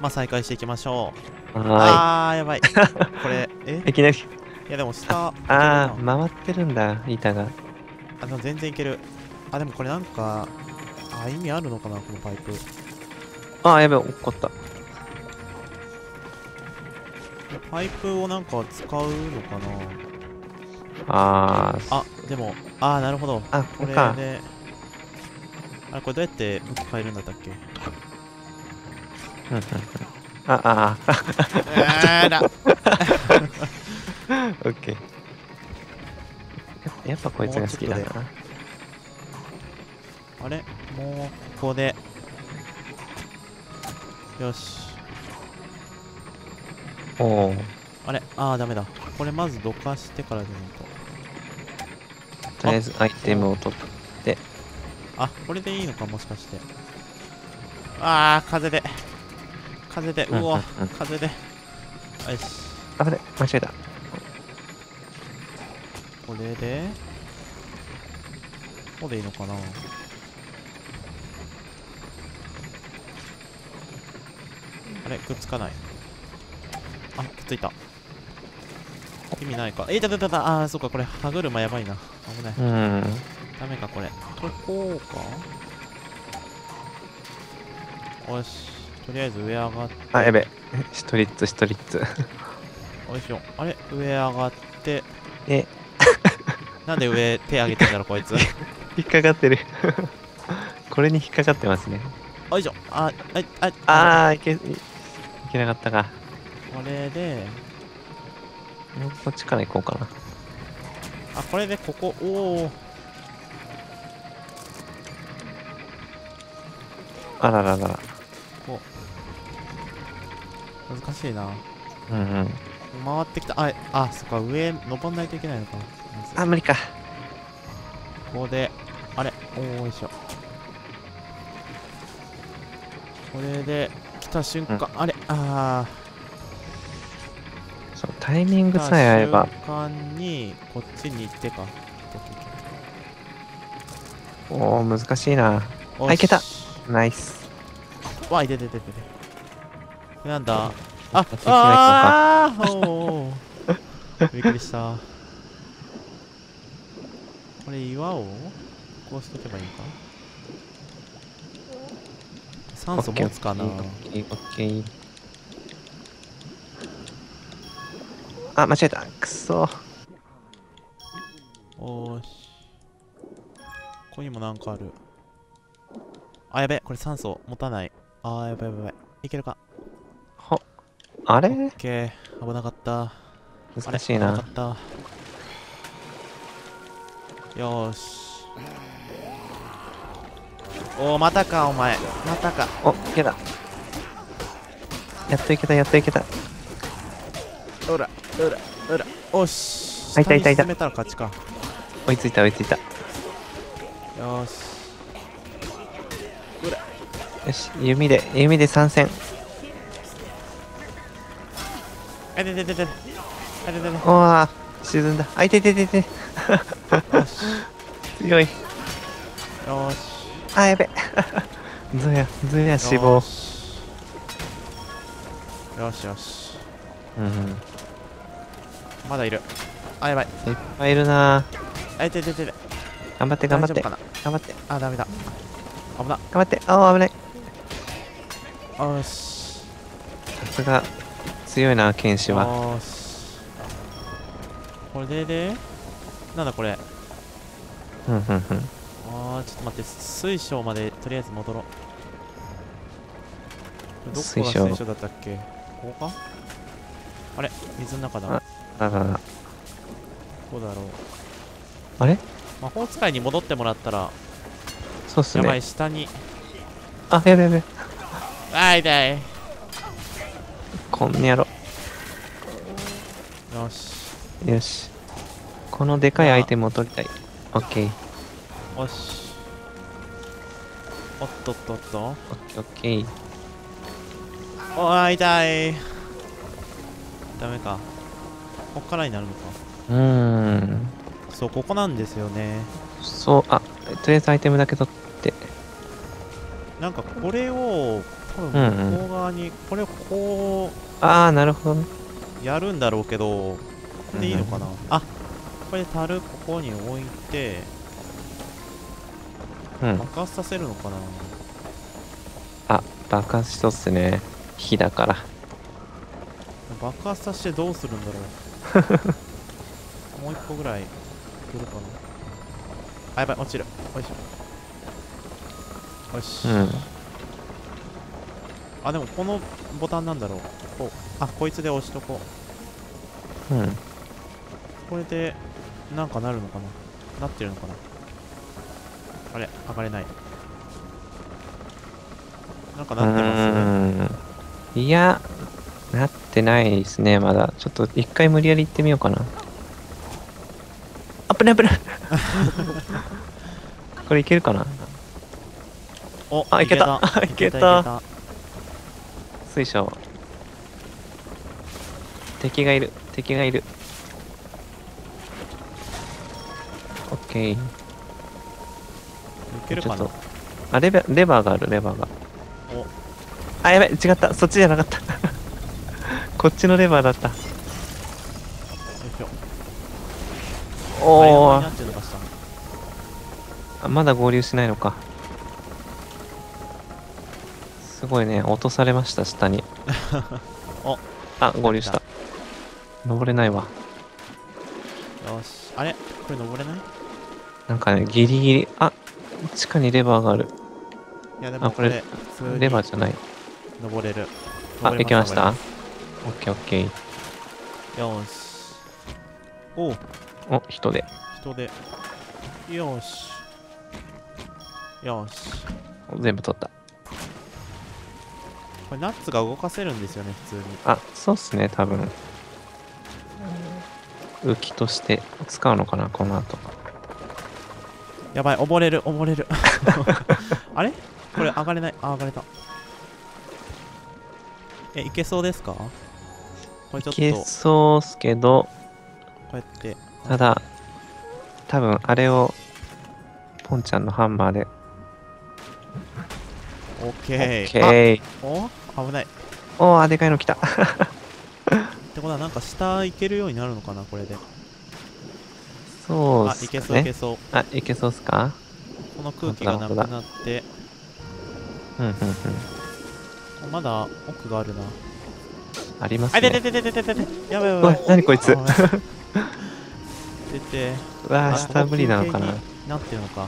まあ再開していきましょう。あーやばい。これいきなり、いやでも下、あー回ってるんだ板が。あでも全然いける。あでもこれなんか意味あるのかなこのパイプ。あーやべえ落っこった。パイプをなんか使うのかな。あでもなるほど。あこれでこれどうやって向き変えるんだったっけ。オッケー。やっぱこいつが好きだな。あれもうここでよし。おあれダメだ。これまずどかしてからじゃないと。とりあえずアイテムを取って。これでいいのかもしかして。風で風で、うわ風で、よし。危ない間違えた。これでここでいいのかな。あれくっつかない。くっついた。意味ないか。いたたたた。そうかこれ歯車やばいな。危ない。ダメかこれ。解こうか。よし。とりあえず上上がって。やべえ。ストリッツストリッツ。おいしょ。あれ上上がって。なんで上手上げてんだろこいつ。引っかかってる。これに引っかかってますね。おいしょ。いけなかったか。これでこっちから行こうかな。これでここあらららら難しいな。回ってきた。そっか上登んないといけないのか。無理か。ここでよいしょ。これで来た瞬間、タイミングさえ合えば瞬間にこっちに行ってか。難しいな。いけた。ナイス。いててててて。なんだ。びっくりした。これ岩をこうしとけばいいか。酸素持つかな。間違えた。くそ。おし。ここにもなんかある。やべえ、これ酸素持たない。やばいやばい。いけるか。あれオッケー。危なかった。難しいな。危なかった。よーし。またか、お前。またか。いけた。やっといけた、やっといけた。ほら。おし。下に進めたら勝ちか。追いついた追いついた。よし。よし弓で参戦。おわ沈んだ。いて。強い。よし。やべ。ずや死亡。よし。まだいる。やばい。いっぱいいるな。いて。頑張って。ダメだ。危な。危ない。よし。さすが強いな剣士は。これでなんだこれ。ちょっと待って。水晶までとりあえず戻ろう。どこが水晶だったっけ。ここか。水の中だ。どうだろう。魔法使いに戻ってもらったら。そうっすね。やばい下に。やべ。痛い。こんにゃろ。よし。このでかいアイテムを取りたい。オッケー。よし。おっと。オッケー。痛い。ダメか。ここからになるのか。そうここなんですよね。とりあえずアイテムだけ取って。なんかこれを多分向こう側にこれをこう、ああなるほどね、やるんだろうけど、これでいいのかな。あ、これで樽ここに置いて爆発させるのかな。あ、爆発しとっすね、火だから。爆発させてどうするんだろう。もう一個ぐらいいけるかな。あ、やばい、落ちる。よいしょ。よし。あ、でもこのボタンなんだろう。こう、あ、こいつで押しとこう。これで、なんかなるのかな。なってるのかな。あれ、上がれない。なんかなってますね。いや、なってないですね、まだ。ちょっと一回無理やり行ってみようかな。あっ、危ない危ない。これいけるかな。お、あ、いけた。いけた。水晶。敵がいる。敵がいる。オッケー。いけるかな。あ、レバーがある、レバーが。お。あ、やべ、違った。そっちじゃなかった。こっちのレバーだった。よいしょ。おお。あ、まだ合流しないのか。すごいね、落とされました、下に。お、あ、合流した。登れないわ。よし。あれ、これ登れない？なんかね、ギリギリ。あ、地下にレバーがある。いやでも、あ、これ、レバーじゃない。登れる。あ、行きました。オッケーオッケー。よし。おう。お、人で。人で。よし。よし。全部取った。これナッツが動かせるんですよね、普通に。あ、そうっすね、多分。浮きとして使うのかな、この後。やばい、溺れる、溺れる。あれ？これ上がれない。あ、上がれた。え、いけそうですか？これちょっといけそうっすけど、こうやってただ多分あれをポンちゃんのハンマーでオッケー。お、危ない。おー、でかいの来た。ってことはなんか下行けるようになるのかな、これで。そうっすね。あ、いけそういけそう。あ、いけそうっすか？この空気がなくなって、うんうんうん、まだ奥があるな。ありますね。あ、出て出て出て出て。やばいやばい。何こいつ。出て。うわあ、下無理なのかな。なってるのか。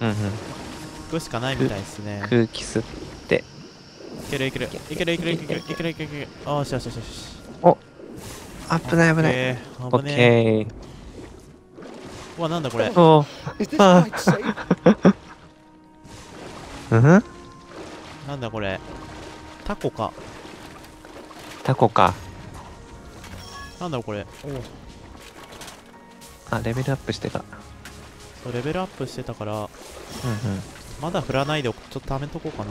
うんうん。行くしかないみたいですね。空気吸って。いけるいける。いけるいけるいけるいけるいける。ああ、よしよしよしよし。お。危ない危ない。オッケー。うわ、なんだこれ。お。ああ。うん？なんだこれ。タコか。タコか。なんだろうこれ。あ、レベルアップしてた。そう、レベルアップしてたから、うんうん、まだ振らないでちょっとためとこうか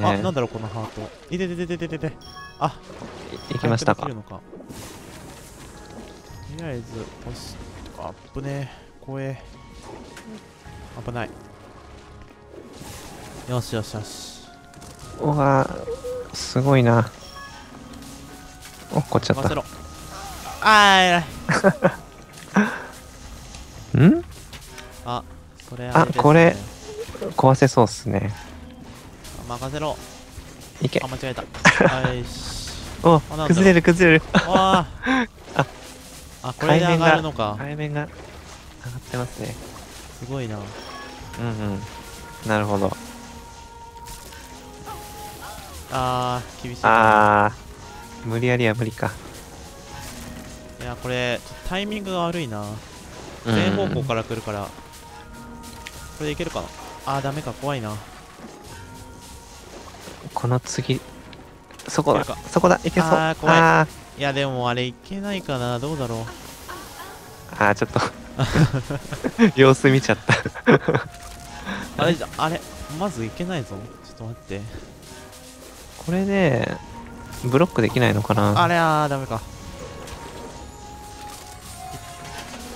な。あ、なんだろうこのハート。いででででででで。あ、行きましたか。とりあえず、押し、あっぶねえ、怖え。危ない。よしよしよし。うわー。すごいな。おっこっちゃった。あー、えらい。ん、あ、それあれですね。あ、これ壊せそうっすね。任せろ。いけ。あ、間違えた。はいし。お、崩れる崩れる。ああ、これで上がるのか。海面が上がってますね。すごいな。うんうん、なるほど。あー、厳しいな。あー、無理やりは無理か。いや、これタイミングが悪いな。全方向から来るから。これでいけるかな。あー、ダメか。怖いな。この次、そこだそこだ。いけそう。あー、怖い。あー、いやでもあれいけないかな。どうだろう。あー、ちょっと様子見ちゃった。あれあれ、まずいけないぞ。ちょっと待って、これでブロックできないのかな。あれはダメか。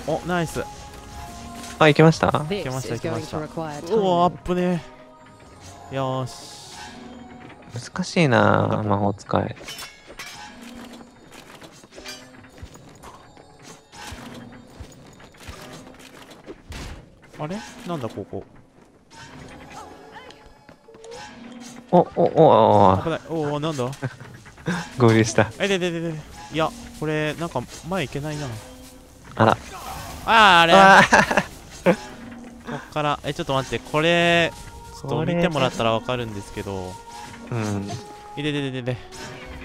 お、ナイス。あ、いけました。いけましたいけました。うわ、アップね。よーし。難しいな魔法使い。あれなんだここ。おおおお危ない。おおなんだ合流した。えででででいやこれなんか前行けないな。あらあれこっからちょっと待って、これちょっと見てもらったらわかるんですけど、うんいででででで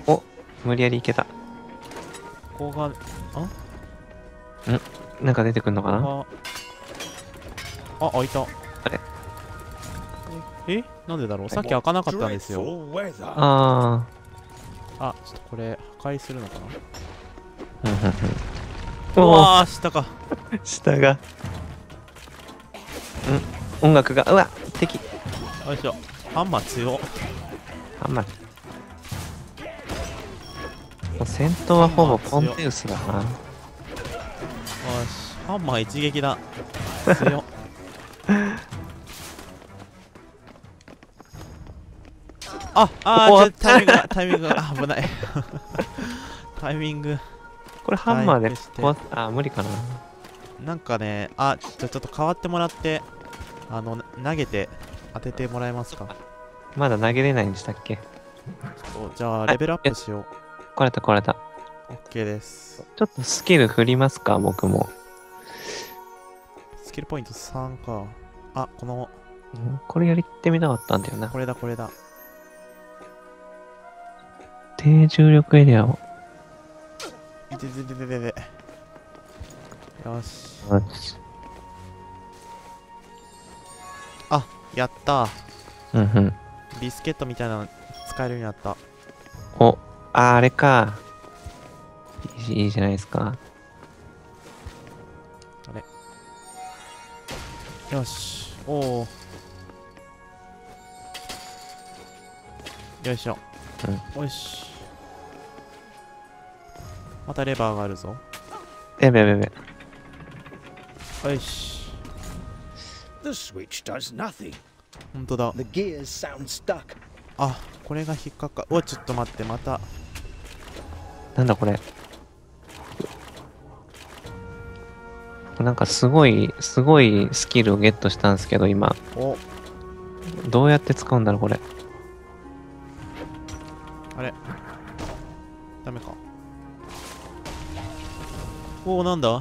お無理やり行けた。ここがんなんか出てくんのかな。あ、開いた。あれなんでだろう。さっき開かなかったんですよ。ああ。あ、ちょっとこれ破壊するのかな。うわー、下か。下が。うん、音楽が、うわ、敵。よいしょ。ハンマー強っ。ハンマー。もう戦闘はほぼポンテウスだな。よし、ハンマー一撃だ。強っ。あ、タイミングが危ない。タイミングこれハンマーで無理かな。なんかね、ちょっと変わってもらって、投げて当ててもらえますか。まだ投げれないんでしたっけ。じゃあレベルアップしよう。来れた OK です。ちょっとスキル振りますか。僕もスキルポイント3か。このこれやりってみたかったんだよな。これだ低重力エリアを。でよし。やった。ビスケットみたいなの使えるようになった。お、あれか。いいじゃないですか。よし。おお。よいしょ。よし。またレバーがあるぞ。やべ。よし。ほんとだ。これが引っかか。ちょっと待って、また。なんだこれ。なんかすごいスキルをゲットしたんですけど、今。どうやって使うんだろう、これ。あれダメか。なんだ。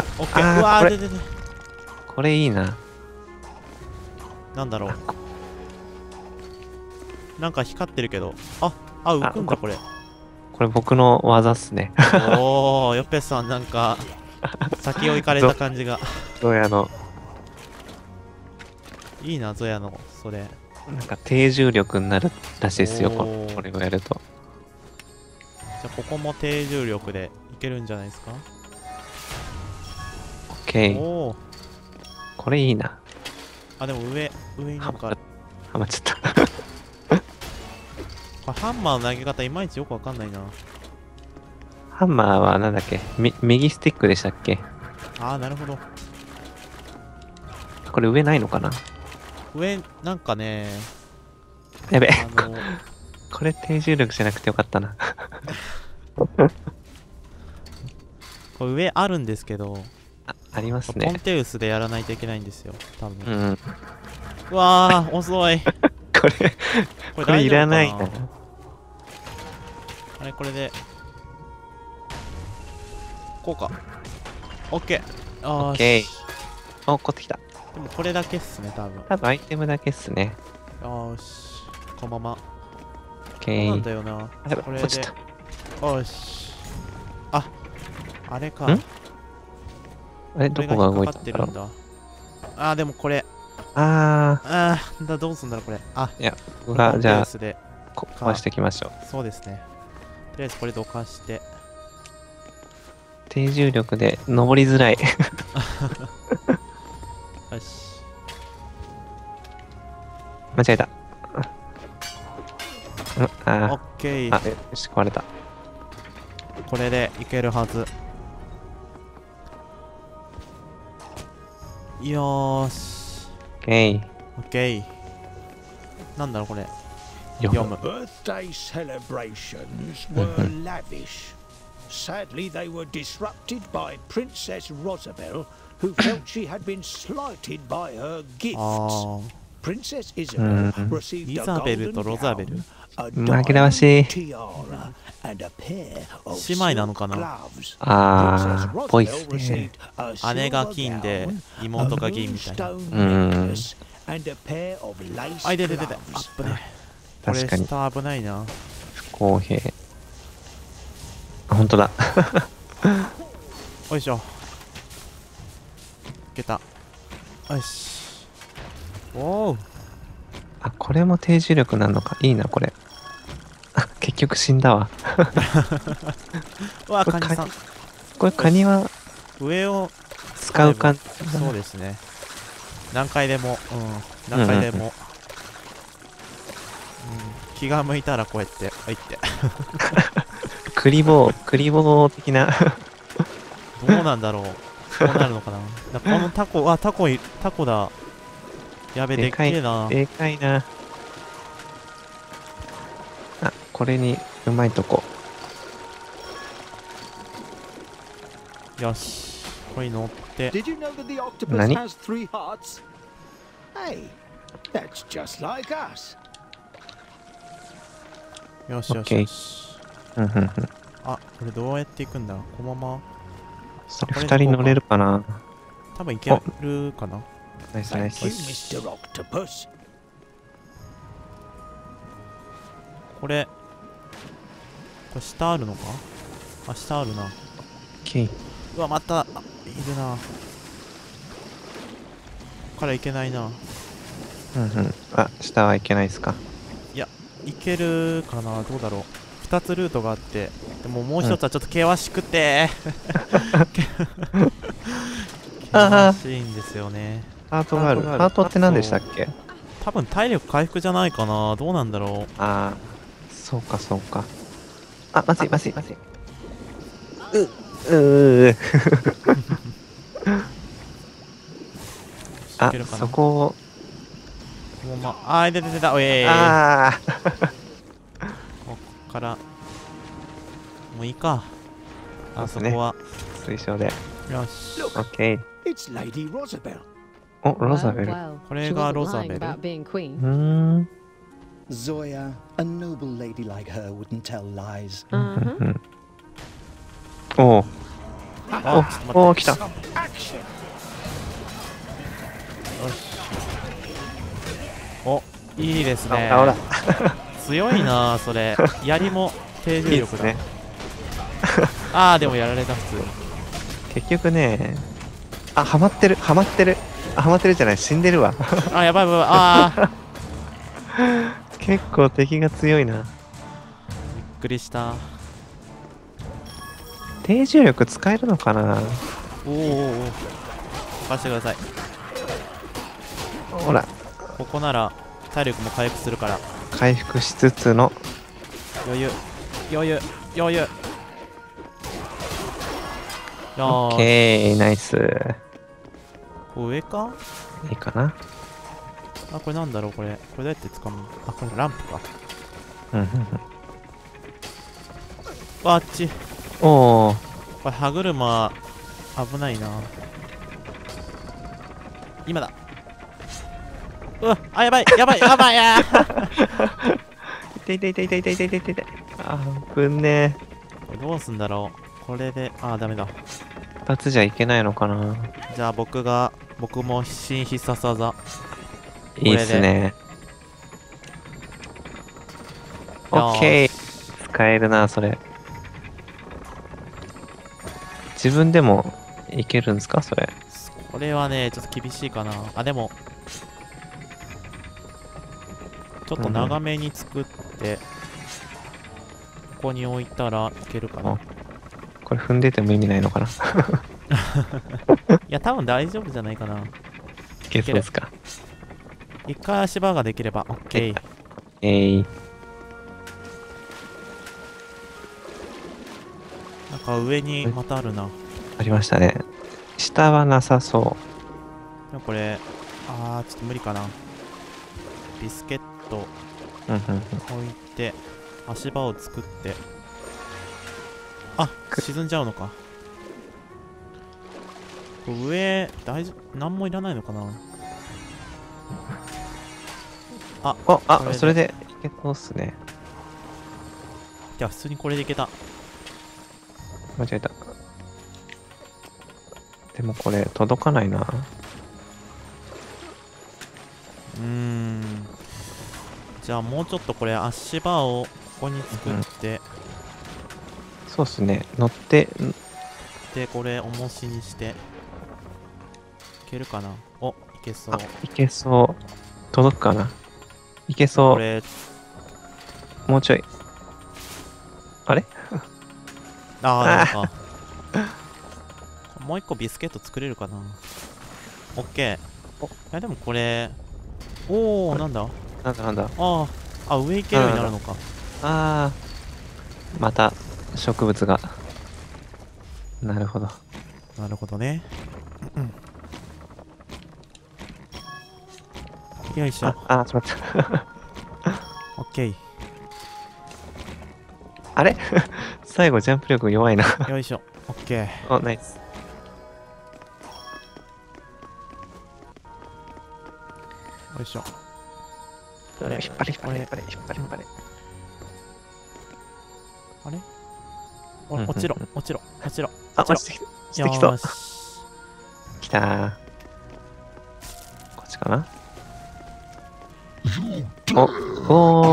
オッケー。うわー、でこれいいな。なんだろう、なんか光ってるけど。浮くんだこれ。僕の技っすね。よっぺさんなんか先を行かれた感じが。ゾヤのいいな。ゾヤのそれなんか低重力になるらしいですよ、これをやると。じゃあここも低重力でいけるんじゃないですか。OK。これいいな。でも上になんかはまっちゃった。ハンマーの投げ方いまいちよくわかんないな。ハンマーはなんだっけ、右スティックでしたっけ。なるほど。これ上ないのかな。上なんかね。やべ、これ低重力じゃなくてよかったな。これ上あるんですけど。ありますね。ポンテウスでやらないといけないんですよ、多分。うわー、遅い。これいらないな。これでこうか。オッケー。オッケー。落っこってきた。でもこれだけっすね、多分アイテムだけっすね。よし、このまま。オッケー。なんだよな。これで。よし。あれか。あれどこが動いてるんだ。でもこれ。どうすんだろうこれ。いや、じゃあ壊していきましょう。そうですね。とりあえずこれどかして。低重力で登りづらい。よし。間違えた。オッケー。よし、壊れた。これでいけるはず。よーし。オッケー。なんだろうこれ。読む。Birthday celebrations were lavish. Sadly, they were disrupted by Princess Rosabelle, who felt she had been slighted by her gifts. Princess Isabel received a golden gown, a diamond tiara, and a pair of silk gloves. Princess Rosabelle received a silver stone necklace and a pair of lace gloves. これ下危ないな。不公平。本当だ。よいしょ。いけた。よし。おお。あ、これも低重力なのか。いいな、これ。結局死んだわ。うわ、カニさん。これカニは上を使うか。そうですね。何回でも、何回でも。気が向いたらこうやって入ってクリボー的などうなんだろう、どうなるのかな。このタコ、あ、タコだ。やべ、でっけえな、でかいな。あ、これにうまいとこ、よし、これに乗って。何、よしよしよし。あ、これどうやっていくんだ、このまま。2人乗れるかな、多分いけるかな。ナイスナイス。これ下あるのか。あ、下あるな。うわ、またいるな。ここからいけないな。あ、下はいけないですか。いけるかな、どうだろう。2つルートがあって、でももう1つはちょっと険しくて険しいんですよね。ハートがある。ハートって何でしたっけ。多分体力回復じゃないかな、どうなんだろう。ああ、そうかそうか。あ、まずいまずいまずい。あ、そこをあー、出た出た、おえー。あーこっからもういいか。あそこは推奨で。よし、オッケー。お、ロザベル。これがロザベル。おお、来た。よし。お、いいですね。強いな、それ。槍も低重力だね。ああ、でもやられた、普通。結局ね。あ、はまってる、はまってる。はまってるじゃない、死んでるわ。あ、やばいやばい。ああ。結構敵が強いな。びっくりした。低重力使えるのかな。おお。任せてください。ほら。ここなら体力も回復するから。回復しつつの余裕余裕余裕。オッケー、ナイス。上かいいかな。あ、これなんだろう、これどうやって掴む。あ、これランプか。あっち。おお、これ歯車危ないな。今だ。うわ、あ、やばいやばいやばいや痛い。あ、ぶんねえ。どうすんだろう、これで。あ、ダメだ。一発じゃいけないのかな。じゃあ僕も新必殺技。いいっすね。オッケー、使えるな、それ。自分でもいけるんですか、それ。これはね、ちょっと厳しいかな。あ、でもちょっと長めに作って、ここに置いたらいけるかな。これ踏んでても意味ないのかな。いや、多分大丈夫じゃないかな。いけそうですか。一回足場ができれば OK。なんか上にまたあるな。ありましたね。下はなさそう。でもこれ、あー、ちょっと無理かな。ビスケッと置いて足場を作って、あ、沈んじゃうのか。上大丈夫、何もいらないのかな。ああ、あ、それでいけそうっすね。いや、普通にこれでいけた。間違えた。でもこれ届かないな。じゃあもうちょっとこれ足場をここに作って、うん、そうっすね、乗ってでこれ重しにしていけるかな。お、いけそう、いけそう、届くかな、いけそう、これもうちょい、あれあーなんかもう一個ビスケット作れるかな。オッケー。いやでもこれ、おお、なんだなんだなんだ、ああ、あ、上行けるようになるのか。ああ、また植物が、なるほどなるほどね。うん、うん、よいしょ。ああ、しまった。オッケー。あれ最後ジャンプ力弱いな。よいしょ、オッケー。お、ナイス。よいしょ。あれ引っ張れ引っ張れ引っ張れ引っ張れ引っ張れ。あれ、落ちろ落ちろ落ちろ。あ、落ちてきた。きたー。こっちかな。おお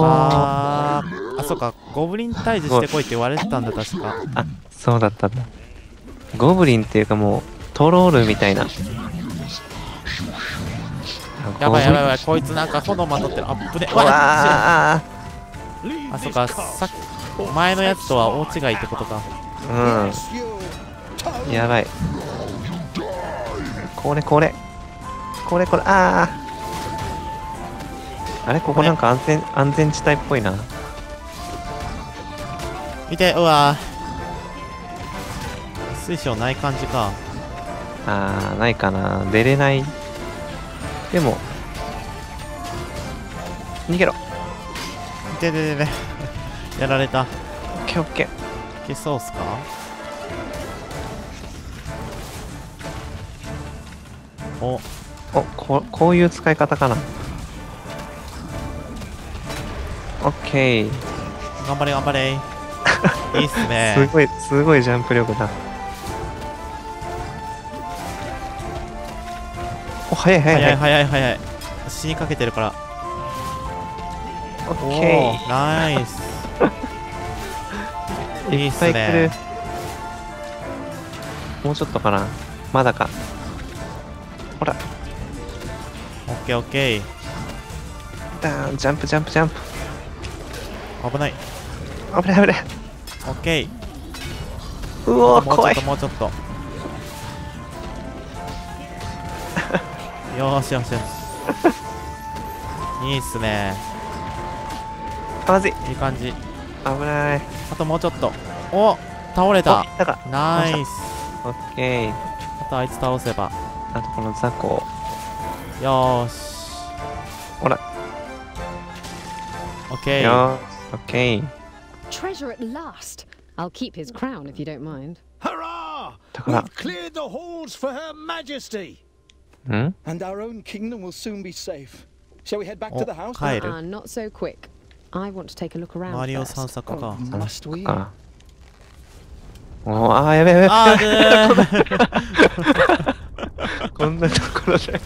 ー。ああ、そうか、ゴブリン退治してこいって言われてたんだ確か。あ、そうだったんだ。ゴブリンっていうかもうトロールみたいな。やばいやばいやばい、こいつなんか炎まとってる。あ、ぶね。あ、そっか、さっき前のやつとは大違いってことか。うん、やばい。これこれこれこれ、ああ、あれ、ここなんか安全地帯っぽいな。見て、うわー、水晶ない感じか。ああ、ないかな、出れない。でも逃げろ。ででででやられた。オッケーオッケー。いけそうっすか。おお、こういう使い方かな。オッケー、頑張れ頑張れ。いいっすね。すごいすごいジャンプ力だ。早い早い早い早い、死にかけてるから。オッケー、ナイス。いいっすね。もうちょっとかな、まだか。ほら、オッケーオッケー。ダーン、ジャンプジャンプジャンプ。危ない危ない危ない。オッケー。うおー、怖い。もうちょっともうちょっと。よーしよしよし。いいっすね。まずい、いい感じ。危ない。あともうちょっと。お、倒れた。ナイス。オッケー。あとあいつ倒せば。あとこの雑魚。よーし。ほら。オッケー。よー、オッケー。Treasure at last. I'll keep his crown if you don't mind. Hurrah! We've cleared the halls for her Majesty.And our own kingdom will soon be safe. Shall we head back to the house? Not so quick. I want to take a look around. Mario 散策か。Must we? おー、あー、やべやべ。あー、こんなところで。せ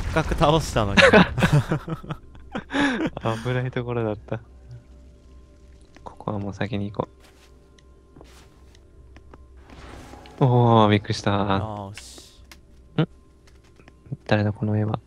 っかく倒したのに。危ないところだった。ここはもう先に行こう。おー、びっくりした。誰だこの絵は。